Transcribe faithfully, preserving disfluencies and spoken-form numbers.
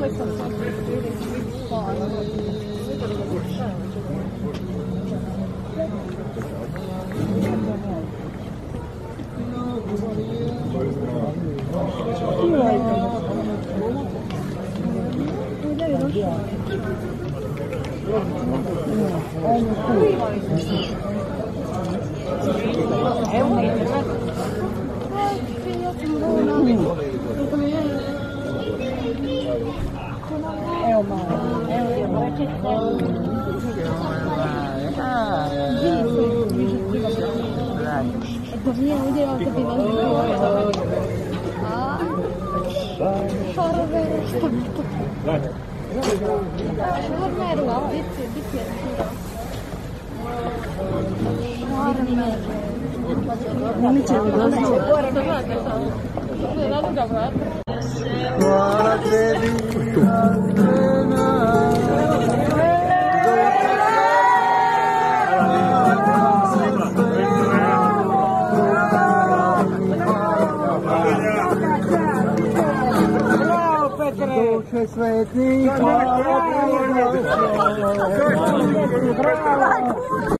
like some stuff we could do this week. Well, I don't know. Elma, What a baby.